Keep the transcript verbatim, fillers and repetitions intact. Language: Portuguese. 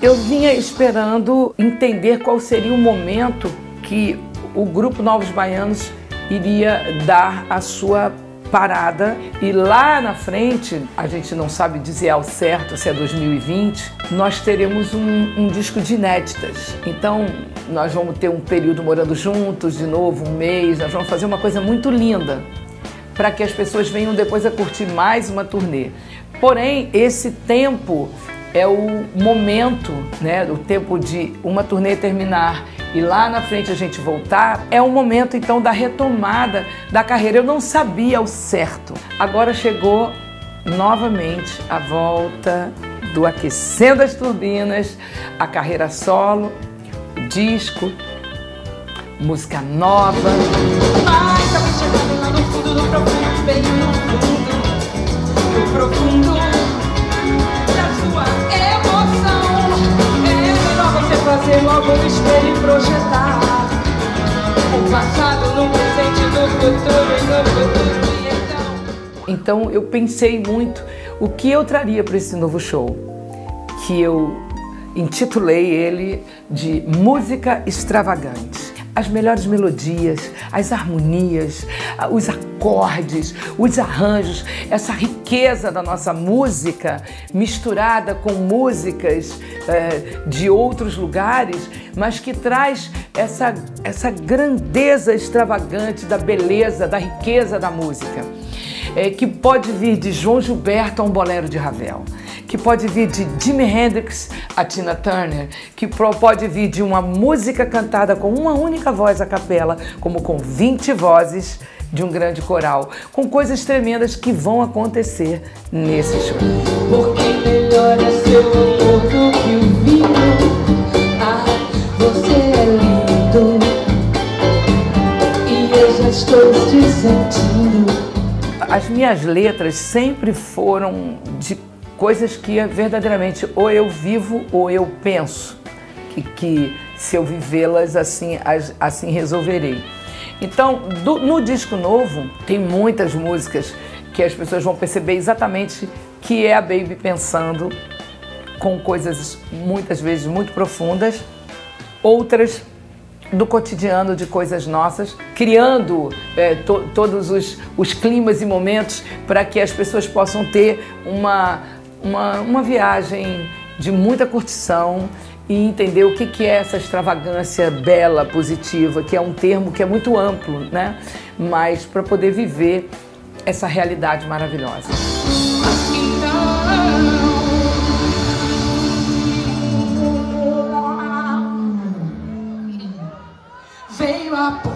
Eu vinha esperando entender qual seria o momento que o Grupo Novos Baianos iria dar a sua parada, e lá na frente, a gente não sabe dizer ao certo se é dois mil e vinte, nós teremos um, um disco de inéditas. Então nós vamos ter um período morando juntos, de novo um mês, nós vamos fazer uma coisa muito linda para que as pessoas venham depois a curtir mais uma turnê. Porém, esse tempo é o momento, né, o tempo de uma turnê terminar e lá na frente a gente voltar, é o momento então da retomada da carreira. Eu não sabia ao certo. Agora chegou novamente a volta do Aquecendo as Turbinas, a carreira solo, disco, música nova. Mas alguém chegando lá no fundo do profundo, bem no fundo, no profundo da sua emoção. É melhor você fazer logo no espelho e projetar o passado no presente, no futuro e no futuro. Então eu pensei muito o que eu traria para esse novo show, que eu intitulei ele de Música Extravagante. As melhores melodias, as harmonias, os acordes, os arranjos, essa riqueza da nossa música misturada com músicas é, de outros lugares, mas que traz essa, essa grandeza extravagante da beleza, da riqueza da música, é, que pode vir de João Gilberto a um bolero de Ravel, que pode vir de Jimi Hendrix a Tina Turner, que pode vir de uma música cantada com uma única voz a capela, como com vinte vozes de um grande coral, com coisas tremendas que vão acontecer nesse show. Porque melhor é seu amor do que o vinho. Ah, você é lindo e eu já estou te sentindo. As minhas letras sempre foram de coisas que verdadeiramente ou eu vivo ou eu penso, e que se eu vivê-las assim, assim resolverei. Então, do, no disco novo, tem muitas músicas que as pessoas vão perceber exatamente que é a Baby pensando, com coisas muitas vezes muito profundas, outras do cotidiano, de coisas nossas, criando é, to, todos os, os climas e momentos para que as pessoas possam ter uma... Uma, uma viagem de muita curtição e entender o que, que é essa extravagância bela, positiva, que é um termo que é muito amplo, né? Mas para poder viver essa realidade maravilhosa. Veio a